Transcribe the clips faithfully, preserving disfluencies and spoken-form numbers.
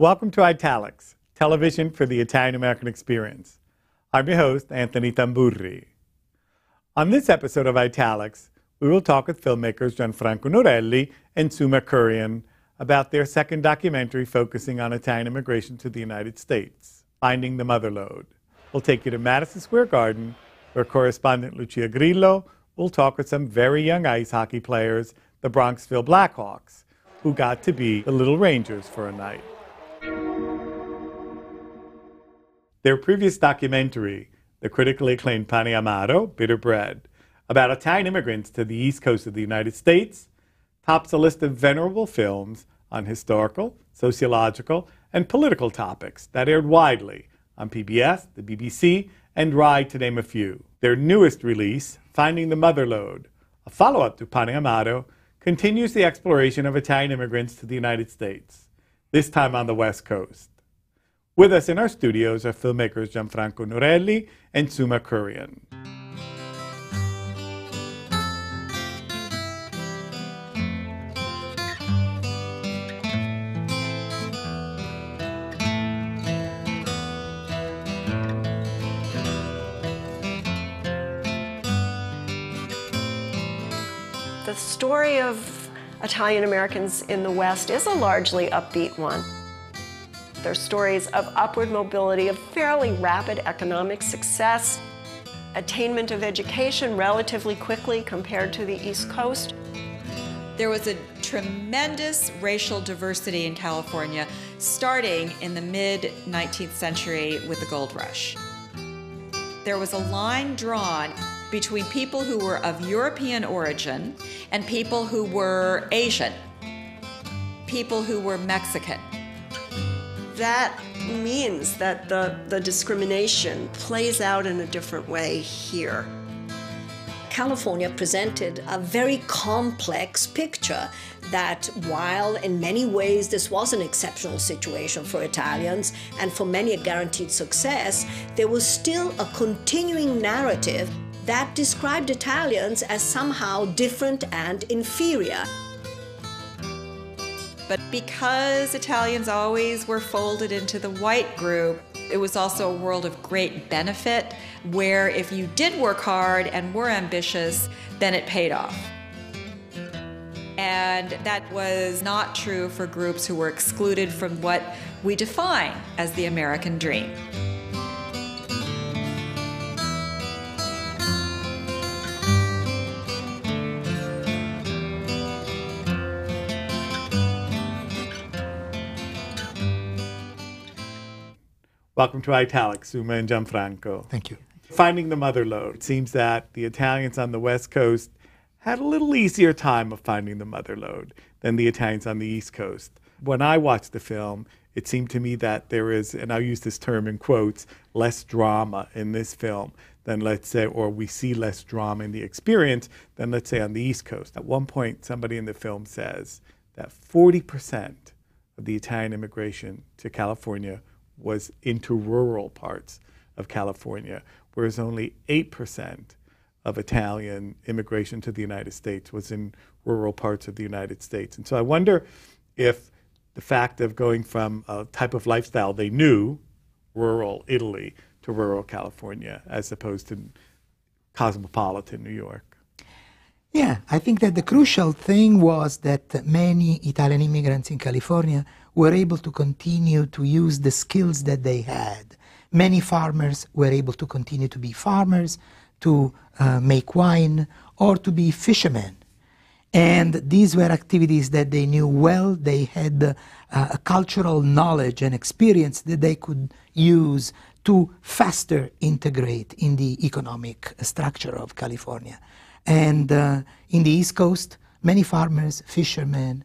Welcome to Italics, television for the Italian-American experience. I'm your host, Anthony Tamburri. On this episode of Italics, we will talk with filmmakers Gianfranco Norelli and Suma Kurien about their second documentary focusing on Italian immigration to the United States, Finding the Mother Lode. We'll take you to Madison Square Garden, where correspondent Lucia Grillo will talk with some very young ice hockey players, the Bronxville Blackhawks, who got to be the Little Rangers for a night. Their previous documentary, the critically acclaimed Pane Amaro, Bitter Bread, about Italian immigrants to the east coast of the United States, tops a list of venerable films on historical, sociological, and political topics that aired widely on P B S, the B B C, and Rai, to name a few. Their newest release, Finding the Mother Lode, a follow-up to Pane Amaro, continues the exploration of Italian immigrants to the United States, this time on the West Coast. With us in our studios are filmmakers Gianfranco Norelli and Suma Kurien. The story of Italian Americans in the West is a largely upbeat one. Their stories of upward mobility, of fairly rapid economic success, attainment of education relatively quickly compared to the East Coast. There was a tremendous racial diversity in California, starting in the mid nineteenth century with the gold rush. There was a line drawn between people who were of European origin and people who were Asian, people who were Mexican. That means that the, the discrimination plays out in a different way here. California presented a very complex picture that while in many ways this was an exceptional situation for Italians and for many a guaranteed success, there was still a continuing narrative that described Italians as somehow different and inferior. But because Italians always were folded into the white group, it was also a world of great benefit, where if you did work hard and were ambitious, then it paid off. And that was not true for groups who were excluded from what we define as the American dream. Welcome to Italics, Suma and Gianfranco. Thank you. Finding the Mother Lode. It seems that the Italians on the West Coast had a little easier time of finding the Mother Lode than the Italians on the East Coast. When I watched the film, it seemed to me that there is, and I'll use this term in quotes, less drama in this film than, let's say, or we see less drama in the experience than, let's say, on the East Coast. At one point, somebody in the film says that forty percent of the Italian immigration to California was into rural parts of California, whereas only eight percent of Italian immigration to the United States was in rural parts of the United States. And so I wonder if the fact of going from a type of lifestyle they knew, rural Italy, to rural California, as opposed to cosmopolitan New York. Yeah, I think that the crucial thing was that many Italian immigrants in California were able to continue to use the skills that they had. Many farmers were able to continue to be farmers, to uh, make wine, or to be fishermen. And these were activities that they knew well. They had uh, a cultural knowledge and experience that they could use to faster integrate in the economic structure of California. And uh, in the East Coast, many farmers, fishermen,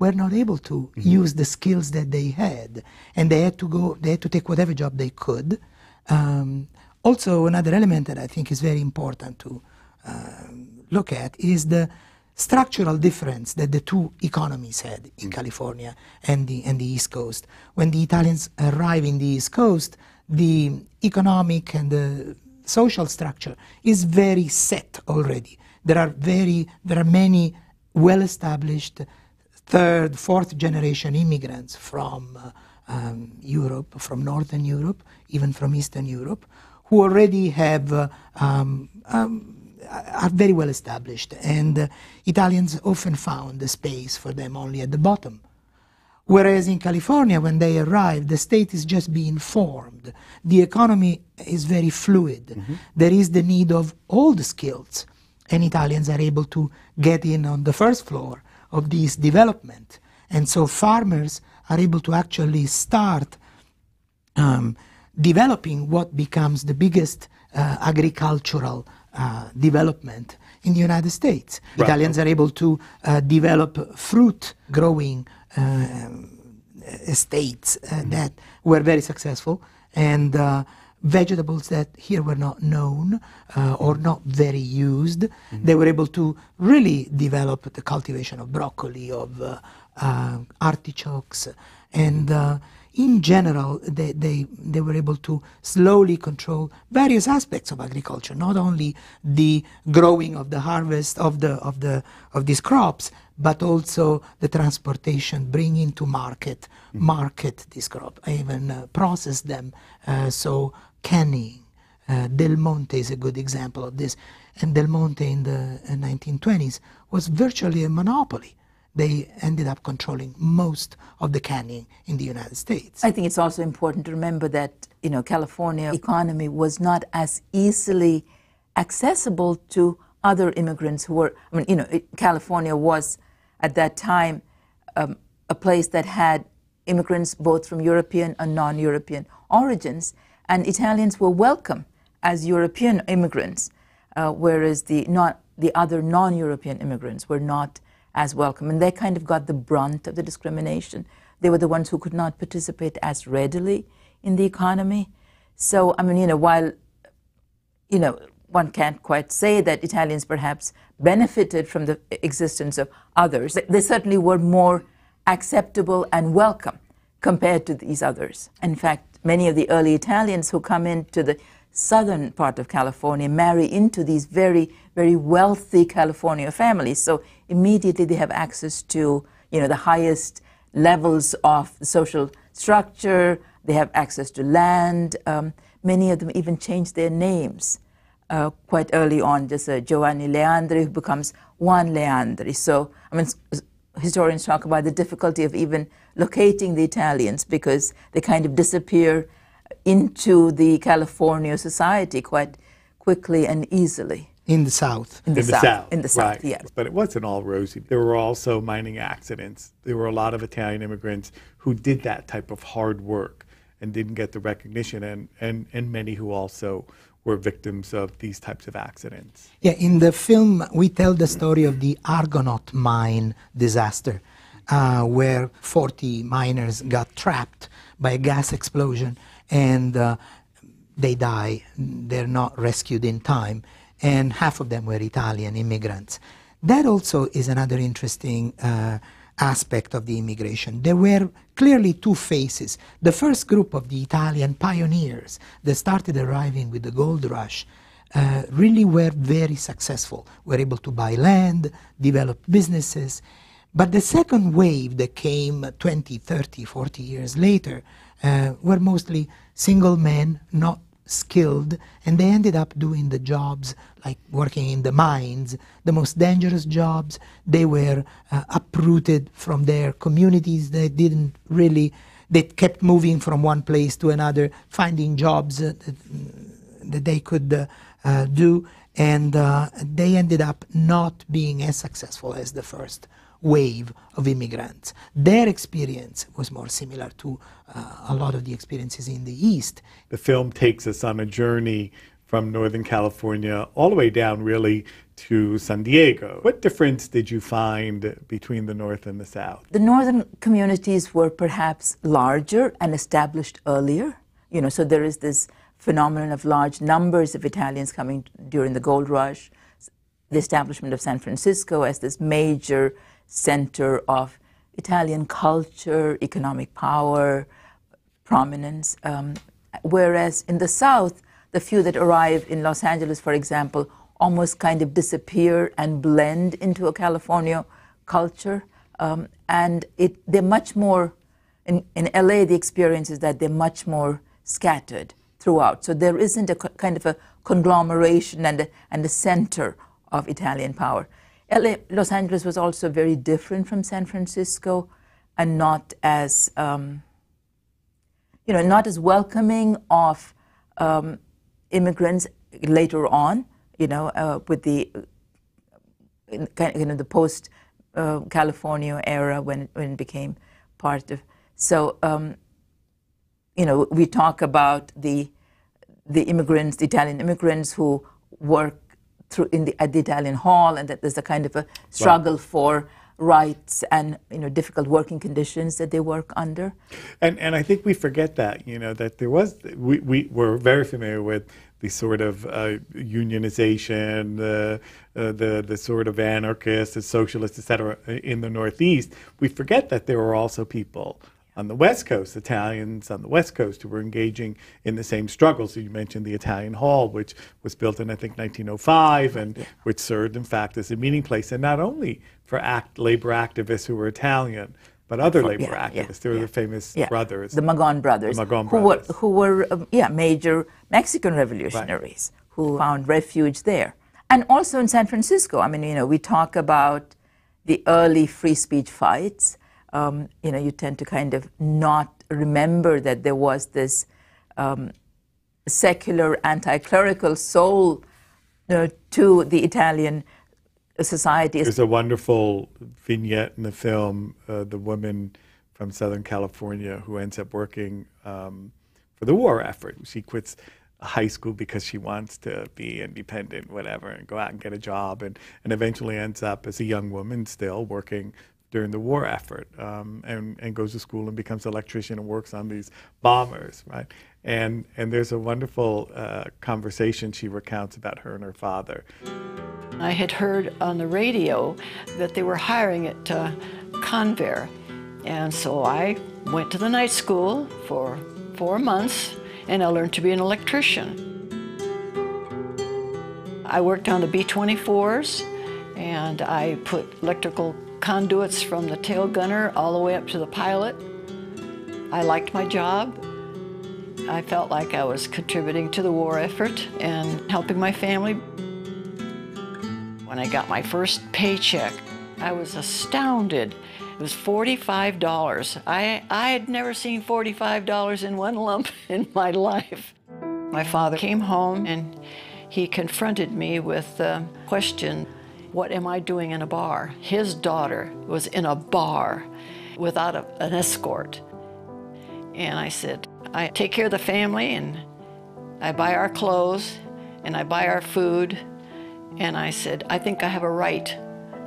were not able to mm-hmm. use the skills that they had, and they had to go. They had to take whatever job they could. Um, also, another element that I think is very important to um, look at is the structural difference that the two economies had in mm-hmm. California and the and the East Coast. When the Italians arrive in the East Coast, the economic and the social structure is very set already. There are very there are many well-established third, fourth generation immigrants from uh, um, Europe, from Northern Europe, even from Eastern Europe, who already have uh, um, um, are very well established, and uh, Italians often found a space for them only at the bottom. Whereas in California, when they arrive, the state is just being formed. The economy is very fluid. Mm-hmm. There is the need of all the skills, and Italians are able to get in on the first floor of this development. And so farmers are able to actually start um, developing what becomes the biggest uh, agricultural uh, development in the United States. Right. Italians are able to uh, develop fruit growing Uh, estates uh, mm-hmm. that were very successful, and uh, vegetables that here were not known uh, or not very used. Mm-hmm. They were able to really develop the cultivation of broccoli, of uh, uh, artichokes, and uh, in general they, they, they were able to slowly control various aspects of agriculture, not only the growing of the harvest of the of the of these crops, but also the transportation, bringing to market, market this crop, even uh, process them. Uh, so canning, uh, Del Monte is a good example of this. And Del Monte in the uh, nineteen twenties was virtually a monopoly. They ended up controlling most of the canning in the United States. I think it's also important to remember that, you know, California economy was not as easily accessible to other immigrants who were, I mean, you know, it, California was at that time um, a place that had immigrants both from European and non-European origins, and Italians were welcome as European immigrants, uh, whereas the, not, the other non-European immigrants were not as welcome, and they kind of got the brunt of the discrimination. They were the ones who could not participate as readily in the economy. So, I mean, you know, while, you know, one can't quite say that Italians perhaps benefited from the existence of others, they certainly were more acceptable and welcome compared to these others. In fact, many of the early Italians who come into the southern part of California marry into these very, very wealthy California families. So immediately they have access to, you know, the highest levels of the social structure. They have access to land. Um, many of them even change their names. Uh, quite early on, just uh, Giovanni Leandri, who becomes Juan Leandri. So, I mean, historians talk about the difficulty of even locating the Italians because they kind of disappear into the California society quite quickly and easily. In the South. In the, in the South. South. In the South, right. Yeah. But it wasn't all rosy. There were also mining accidents. There were a lot of Italian immigrants who did that type of hard work and didn't get the recognition, and, and, and many who also were victims of these types of accidents. Yeah, in the film we tell the story of the Argonaut Mine disaster, uh, where forty miners got trapped by a gas explosion, and uh, they die. They're not rescued in time, and half of them were Italian immigrants. That also is another interesting uh, aspect of the immigration. There were clearly two phases. The first group of the Italian pioneers that started arriving with the gold rush uh, really were very successful, were able to buy land, develop businesses. But the second wave that came twenty, thirty, forty years later uh, were mostly single men, not skilled, and they ended up doing the jobs like working in the mines, the most dangerous jobs. They were uh, uprooted from their communities. They didn't really, they kept moving from one place to another, finding jobs uh, that, that they could uh, uh, do, and uh, they ended up not being as successful as the first wave of immigrants. Their experience was more similar to uh, a lot of the experiences in the East. The film takes us on a journey from Northern California all the way down really to San Diego. What difference did you find between the North and the South? The Northern communities were perhaps larger and established earlier. You know, so there is this phenomenon of large numbers of Italians coming during the gold rush, the establishment of San Francisco as this major center of Italian culture, economic power, prominence, um, whereas in the South, the few that arrive in Los Angeles, for example, almost kind of disappear and blend into a California culture, um, and it, they're much more in, in L A, the experience is that they're much more scattered throughout. So there isn't a kind of a conglomeration and a, and a center of Italian power. L A, Los Angeles was also very different from San Francisco, and not as, um, you know, not as welcoming of um, immigrants later on, you know, uh, with the, in, you know, the post-California uh, era when, when it became part of. So, um, you know, we talk about the the immigrants, the Italian immigrants who work through in the at the Italian Hall, and that there's a kind of a struggle right. for rights and, you know, difficult working conditions that they work under. And and I think we forget that, you know, that there was, we, we were very familiar with the sort of uh, unionization, the, uh, the, the sort of anarchists and socialists, et cetera, in the Northeast. We forget that there were also people on the West Coast, Italians on the West Coast, who were engaging in the same struggles. So you mentioned the Italian Hall, which was built in, I think, nineteen oh five, and yeah. which served, in fact, as a meeting place, and not only for act, labor activists who were Italian, but other oh, labor yeah, activists. Yeah, there were yeah. the famous yeah. brothers. The Magon brothers. The Magon brothers. Who were, who were um, yeah, major Mexican revolutionaries right. who found refuge there. And also in San Francisco, I mean, you know, we talk about the early free speech fights. Um, you know, you tend to kind of not remember that there was this um, secular, anti-clerical soul you know, to the Italian society. There's a wonderful vignette in the film, uh, the woman from Southern California who ends up working um, for the war effort. She quits high school because she wants to be independent, whatever, and go out and get a job, and, and eventually ends up as a young woman still working during the war effort, um, and, and goes to school and becomes an electrician and works on these bombers, right? And, and there's a wonderful uh, conversation she recounts about her and her father. I had heard on the radio that they were hiring at uh, Convair, and so I went to the night school for four months, and I learned to be an electrician. I worked on the B twenty-fours, and I put electrical conduits from the tail gunner all the way up to the pilot. I liked my job. I felt like I was contributing to the war effort and helping my family. When I got my first paycheck, I was astounded. It was forty-five dollars. I, I had never seen forty-five dollars in one lump in my life. My father came home and he confronted me with the question, what am I doing in a bar? His daughter was in a bar without a, an escort. And I said, I take care of the family, and I buy our clothes, and I buy our food. And I said, I think I have a right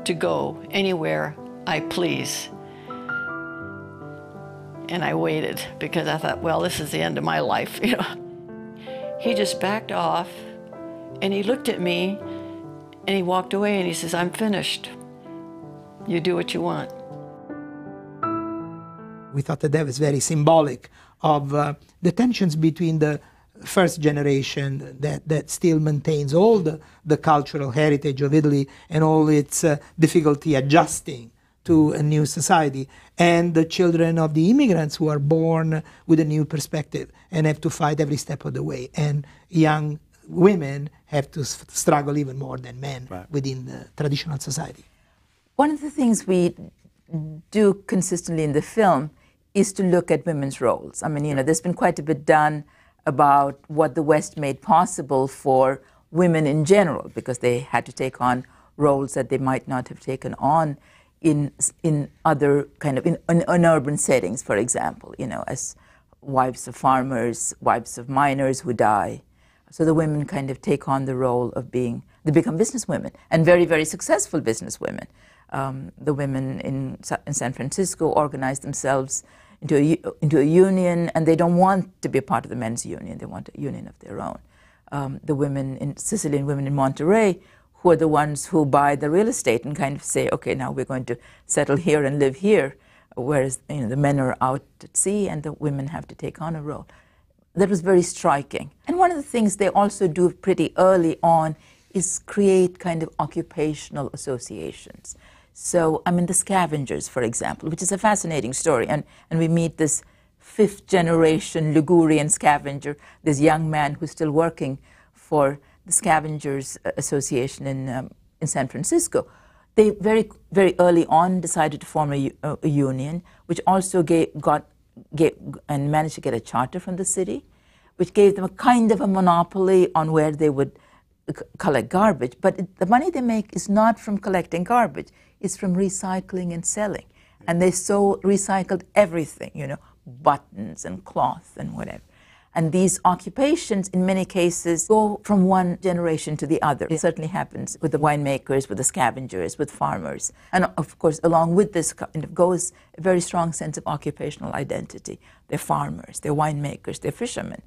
to go anywhere I please. And I waited, because I thought, well, this is the end of my life, you know. He just backed off, and he looked at me, and he walked away, and he says, I'm finished. You do what you want. We thought that that was very symbolic of uh, the tensions between the first generation that, that still maintains all the, the cultural heritage of Italy and all its uh, difficulty adjusting to a new society, and the children of the immigrants who are born with a new perspective and have to fight every step of the way, and young women have to struggle even more than men right. within the traditional society. One of the things we do consistently in the film is to look at women's roles. I mean, you know, there's been quite a bit done about what the West made possible for women in general, because they had to take on roles that they might not have taken on in in other kind of in, in, in urban settings, for example, you know, as wives of farmers, wives of miners who die. So the women kind of take on the role of being, they become businesswomen, and very, very successful businesswomen. Um, the women in, in San Francisco organize themselves into a, into a union, and they don't want to be a part of the men's union. They want a union of their own. Um, the women in Sicilian women in Monterey, who are the ones who buy the real estate and kind of say, okay, now we're going to settle here and live here, whereas you know, the men are out at sea and the women have to take on a role. That was very striking. And one of the things they also do pretty early on is create kind of occupational associations. So I'm in the Scavengers, for example, which is a fascinating story. And, and we meet this fifth generation Ligurian scavenger, this young man who's still working for the Scavengers Association in, um, in San Francisco. They very, very early on decided to form a, a union, which also gave, got, gave, and managed to get a charter from the city, which gave them a kind of a monopoly on where they would c collect garbage. But it, the money they make is not from collecting garbage, it's from recycling and selling. And they so recycled everything, you know, buttons and cloth and whatever. And these occupations, in many cases, go from one generation to the other. It certainly happens with the winemakers, with the scavengers, with farmers. And of course, along with this goes a very strong sense of occupational identity. They're farmers, they're winemakers, they're fishermen.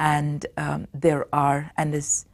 And um, there are, and as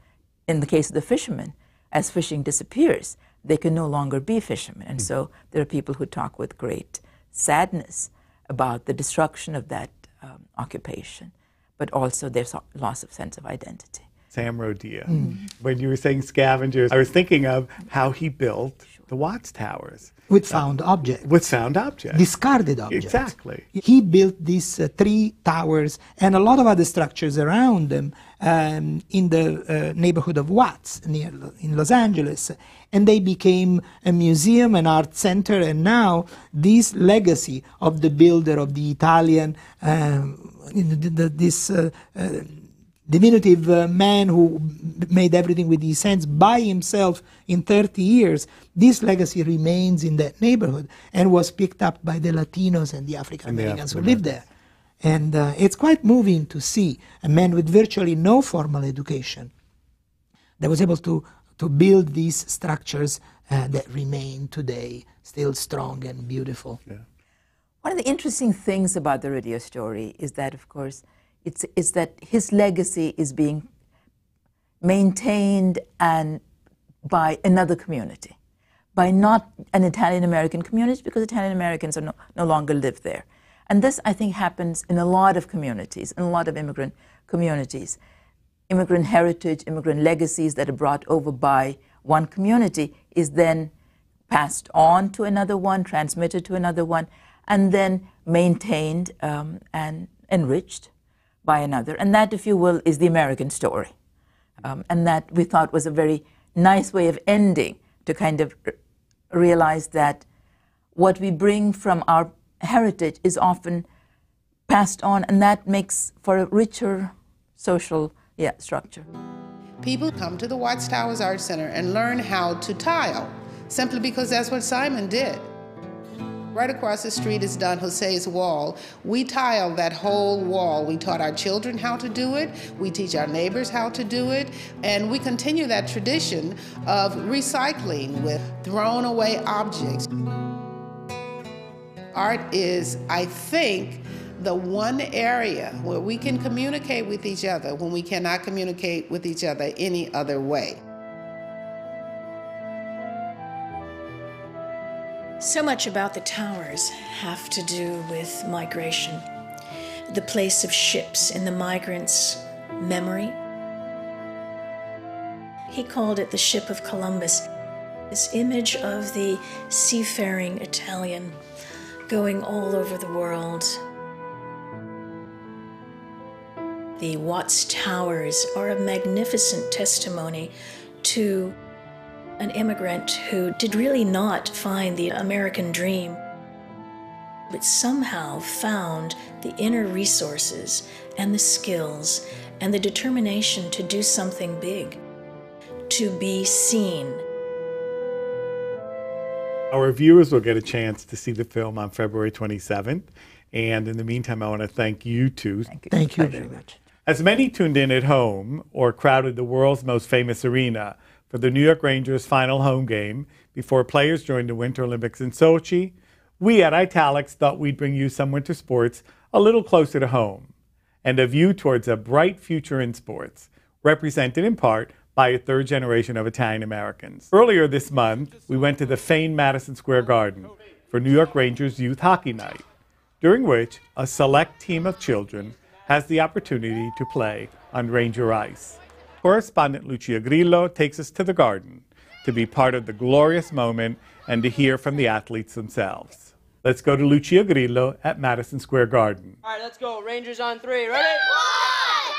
in the case of the fishermen, as fishing disappears, they can no longer be fishermen. And so there are people who talk with great sadness about the destruction of that um, occupation, but also there's a loss of sense of identity. Sam Rodia, mm. when you were saying scavengers, I was thinking of how he built the Watts Towers. With found uh, objects. With found objects. Discarded objects. Exactly. He built these uh, three towers and a lot of other structures around them um, in the uh, neighborhood of Watts near in Los Angeles. And they became a museum, an art center, and now this legacy of the builder, of the Italian, um, the, the, this... Uh, uh, diminutive uh, man who made everything with his hands by himself in thirty years, this legacy remains in that neighborhood and was picked up by the Latinos and the African Americans who lived there. And uh, it's quite moving to see a man with virtually no formal education that was able to, to build these structures uh, that remain today still strong and beautiful. Yeah. One of the interesting things about the radio story is that, of course, It's, it's that his legacy is being maintained and by another community, by not an Italian-American community, because Italian-Americans are no, no longer live there. And this, I think, happens in a lot of communities, in a lot of immigrant communities. Immigrant heritage, immigrant legacies that are brought over by one community is then passed on to another one, transmitted to another one, and then maintained um, and enriched by another. And that, if you will, is the American story. Um, and that we thought was a very nice way of ending, to kind of realize that what we bring from our heritage is often passed on, and that makes for a richer social yeah, structure. People come to the Watts Towers Art Center and learn how to tile, simply because that's what Simon did. Right across the street is Don Jose's wall. We tiled that whole wall. We taught our children how to do it. We teach our neighbors how to do it. And we continue that tradition of recycling with thrown away objects. Art is, I think, the one area where we can communicate with each other when we cannot communicate with each other any other way. So much about the towers have to do with migration, the place of ships in the migrants' memory. He called it the ship of Columbus, this image of the seafaring Italian going all over the world. The Watts Towers are a magnificent testimony to an immigrant who did really not find the American dream, but somehow found the inner resources and the skills and the determination to do something big, to be seen. Our viewers will get a chance to see the film on February twenty-seventh. And in the meantime, I want to thank you two. Thank you, thank you very much. As many tuned in at home or crowded the world's most famous arena for the New York Rangers' final home game before players joined the Winter Olympics in Sochi, we at Italics thought we'd bring you some winter sports a little closer to home and a view towards a bright future in sports, represented in part by a third generation of Italian Americans. Earlier this month, we went to the famed Madison Square Garden for New York Rangers Youth Hockey Night, during which a select team of children has the opportunity to play on Ranger Ice. Correspondent Lucia Grillo takes us to the garden to be part of the glorious moment and to hear from the athletes themselves. Let's go to Lucia Grillo at Madison Square Garden. All right, let's go. Rangers on three. Ready? One,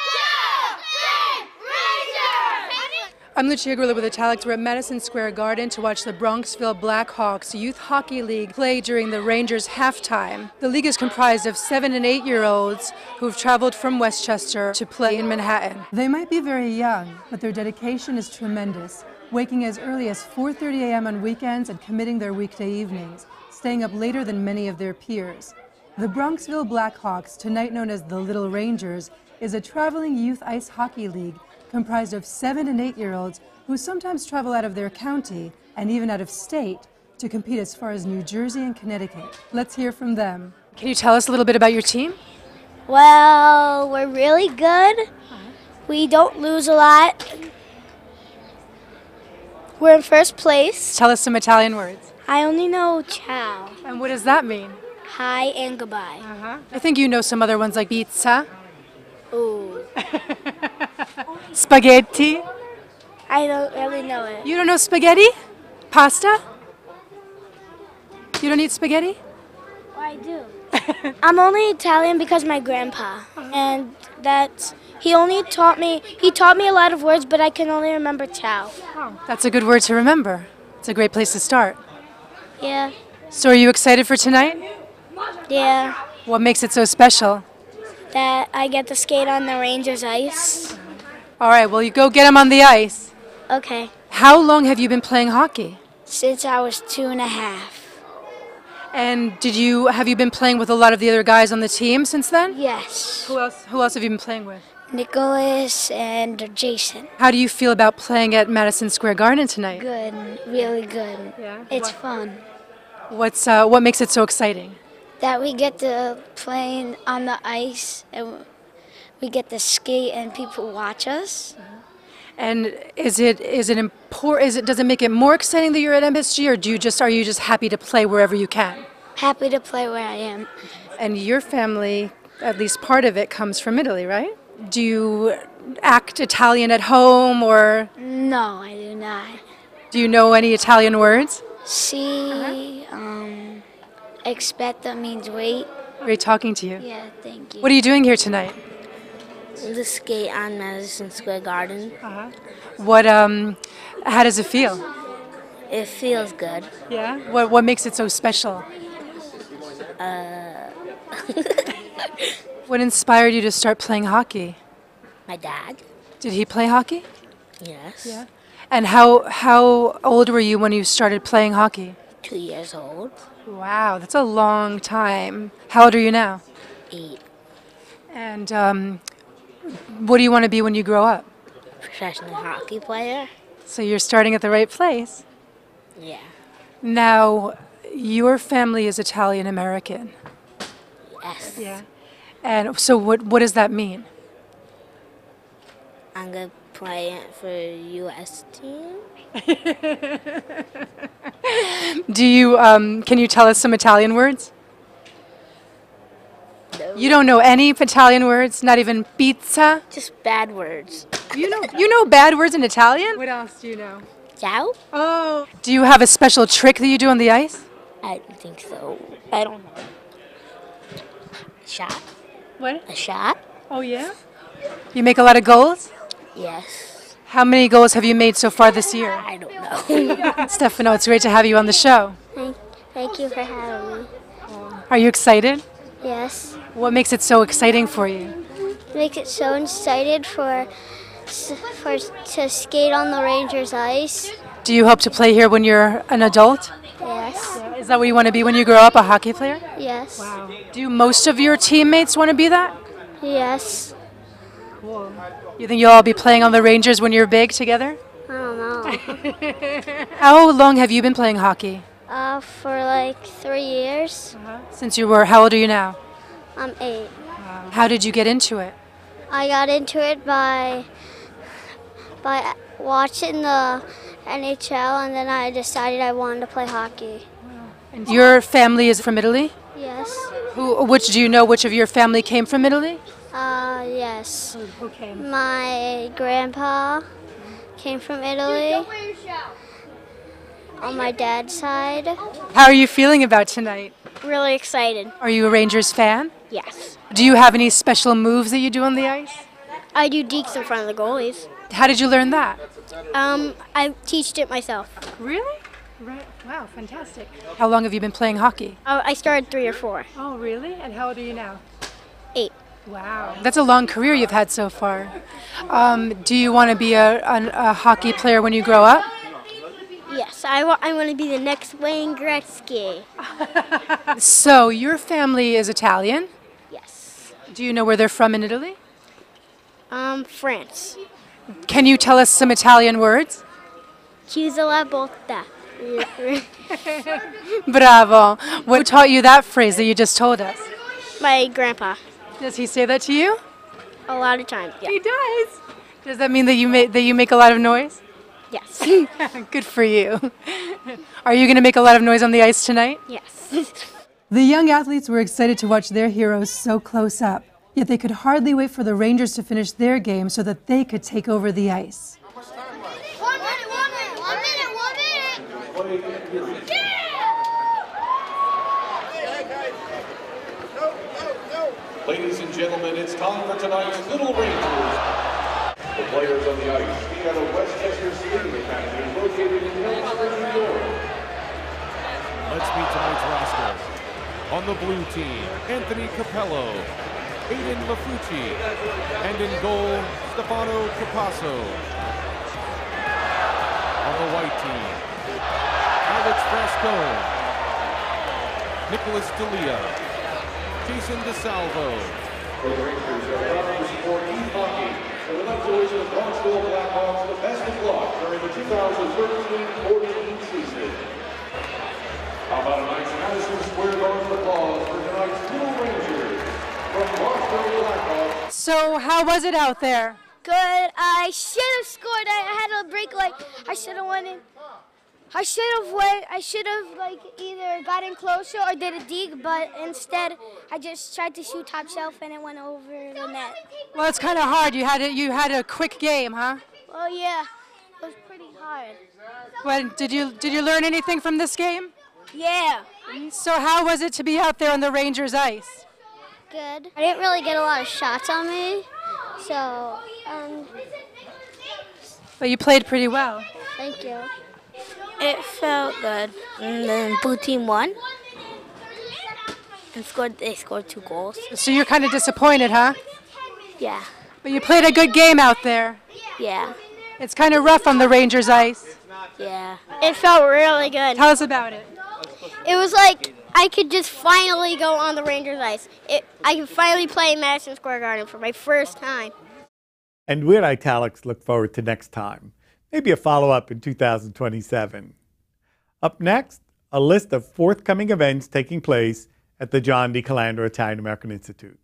two, three, Rangers! I'm Lucia Grillo with Italics. We're at Madison Square Garden to watch the Bronxville Blackhawks Youth Hockey League play during the Rangers halftime. The league is comprised of seven and eight-year-olds who've traveled from Westchester to play in Manhattan. They might be very young, but their dedication is tremendous. Waking as early as four thirty a m on weekends and committing their weekday evenings, staying up later than many of their peers. The Bronxville Blackhawks, tonight known as the Little Rangers, is a traveling youth ice hockey league comprised of seven and eight-year-olds who sometimes travel out of their county and even out of state to compete as far as New Jersey and Connecticut. Let's hear from them. Can you tell us a little bit about your team? Well, we're really good. We don't lose a lot. We're in first place. Tell us some Italian words. I only know ciao. And what does that mean? Hi and goodbye. Uh-huh. I think you know some other ones like pizza. Ooh. Spaghetti. I don't really know it. You don't know spaghetti? Pasta? You don't eat spaghetti? Well, I do. I'm only Italian because my grandpa. Uh-huh. And that's... He only taught me, he taught me a lot of words, but I can only remember ciao. Oh, that's a good word to remember. It's a great place to start. Yeah. So are you excited for tonight? Yeah. What makes it so special? That I get to skate on the Rangers ice. All right, well, you go get them on the ice. Okay. How long have you been playing hockey? Since I was two and a half. And did you, have you been playing with a lot of the other guys on the team since then? Yes. Who else, who else have you been playing with? Nicholas and Jason. How do you feel about playing at Madison Square Garden tonight? Good, really good. Yeah? It's what? fun. What's uh, what makes it so exciting? That we get to play on the ice and we get to skate and people watch us. Uh-huh. And is it is it important? Is it does it make it more exciting that you're at M S G, or do you just are you just happy to play wherever you can? Happy to play where I am. And your family, at least part of it, comes from Italy, right? Do you act Italian at home, or? No, I do not. Do you know any Italian words? Si, uh-huh. um, aspetta means wait. Great talking to you. Yeah, thank you. What are you doing here tonight? The skate on Madison Square Garden. Uh-huh. What, um, how does it feel? It feels good. Yeah? What, what makes it so special? Uh... What inspired you to start playing hockey? My dad. Did he play hockey? Yes. Yeah. And how how old were you when you started playing hockey? Two years old. Wow, that's a long time. How old are you now? Eight. And um, what do you want to be when you grow up? Professional hockey player. So you're starting at the right place. Yeah. Now, your family is Italian American. Yes. Yeah. And so what, what does that mean? I'm going to play for U S team. Do you, um, can you tell us some Italian words? No. You don't know any Italian words? Not even pizza? Just bad words. You know, you know bad words in Italian? What else do you know? Ciao. Oh. Do you have a special trick that you do on the ice? I don't think so. I don't know. Shot. What? A shot. Oh, yeah? You make a lot of goals? Yes. How many goals have you made so far this year? I don't know. Stefano, it's great to have you on the show. Thank, thank you for having me. Are you excited? Yes. What makes it so exciting for you? It makes it so excited for, for to skate on the Rangers ice. Do you hope to play here when you're an adult? Yes. Is that what you want to be when you grow up, a hockey player? Yes. Wow. Do most of your teammates want to be that? Yes. Cool. You think you'll all be playing on the Rangers when you're big together? I don't know. How long have you been playing hockey? Uh, for like three years. Uh-huh. Since you were, how old are you now? I'm eight. Wow. How did you get into it? I got into it by by watching the N H L, and then I decided I wanted to play hockey. And your family is from Italy? Yes. Who? Which do you know? Which of your family came from Italy? Uh, yes. Okay. My grandpa came from Italy, on my dad's side. How are you feeling about tonight? Really excited. Are you a Rangers fan? Yes. Do you have any special moves that you do on the ice? I do dekes in front of the goalies. How did you learn that? Um, I teached it myself. Really? Right. Wow, fantastic. How long have you been playing hockey? Uh, I started three or four. Oh, really? And how old are you now? Eight. Wow. That's a long career you've had so far. Um, do you want to be a, a, a hockey player when you grow up? Yes, I, wa I want to be the next Wayne Gretzky. So, your family is Italian? Yes. Do you know where they're from in Italy? Um, France. Can you tell us some Italian words? Chiusa botta. Bravo. Who taught you that phrase that you just told us? My grandpa. Does he say that to you? A lot of times, yeah. He does. Does that mean that you, ma that you make a lot of noise? Yes. Good for you. Are you going to make a lot of noise on the ice tonight? Yes. The young athletes were excited to watch their heroes so close up, yet they could hardly wait for the Rangers to finish their game so that they could take over the ice. One minute, one minute, one minute, one minute! One minute, one minute. Yeah! Ladies and gentlemen, it's time for tonight's Little Rangers. The players on the ice speak out of Westchester Stadium Academy, located in Westchester, New York. Let's meet tonight's roster. On the blue team, Anthony Cappello, Aiden Lafucci, and in goal, Stefano Capasso. On the white team, Alex Frascone, Nicholas Delia, Jason Desalvo. The Rangers are proud to support youth hockey. And we'd like to wish the Bronxville Blackhawks the best of luck during the two thousand thirteen fourteen season. How about a nice Madison Square Garden applause for tonight's Little Rangers from Bronxville Blackhawks. So, how was it out there? Good. I should have scored. I had a break. Like I should have won it. I should have went. I should have like either gotten closer or did a deke, but instead I just tried to shoot top shelf and it went over the net. Well, it's kind of hard. You had a, you had a quick game, huh? Oh yeah, it was pretty hard. Well, did you did you learn anything from this game? Yeah. So how was it to be out there on the Rangers' ice? Good. I didn't really get a lot of shots on me, so. Um, but you played pretty well. Thank you. It felt good. And then blue team won and scored. They scored two goals. So you're kind of disappointed, huh? Yeah. But you played a good game out there. Yeah. It's kind of rough on the Rangers' ice. Yeah. It felt really good. Tell us about it. It was like I could just finally go on the Rangers' ice. It, I could finally play in Madison Square Garden for my first time. And we at Italics look forward to next time. Maybe a follow-up in two thousand twenty-seven. Up next, a list of forthcoming events taking place at the John D. Calandra Italian American Institute.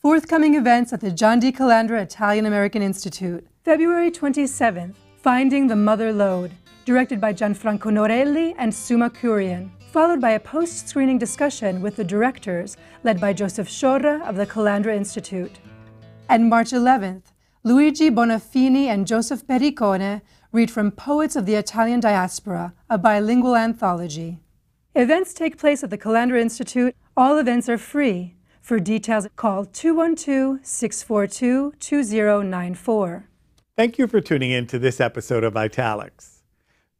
Forthcoming events at the John D. Calandra Italian American Institute. February twenty-seventh, Finding the Mother Lode, directed by Gianfranco Norelli and Suma Kurien, followed by a post-screening discussion with the directors, led by Joseph Scotto of the Calandra Institute. And March eleventh, Luigi Bonafini and Joseph Pericone read from Poets of the Italian Diaspora, a bilingual anthology. Events take place at the Calandra Institute. All events are free. For details, call two one two, six four two, two zero nine four. Thank you for tuning in to this episode of Italics.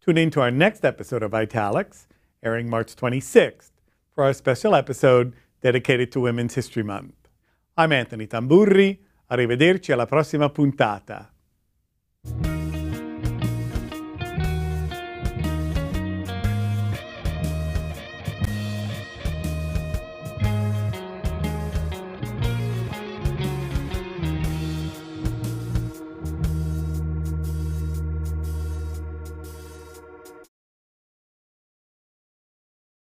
Tune in to our next episode of Italics, airing March twenty-sixth, for our special episode dedicated to Women's History Month. I'm Anthony Tamburri. Arrivederci alla prossima puntata.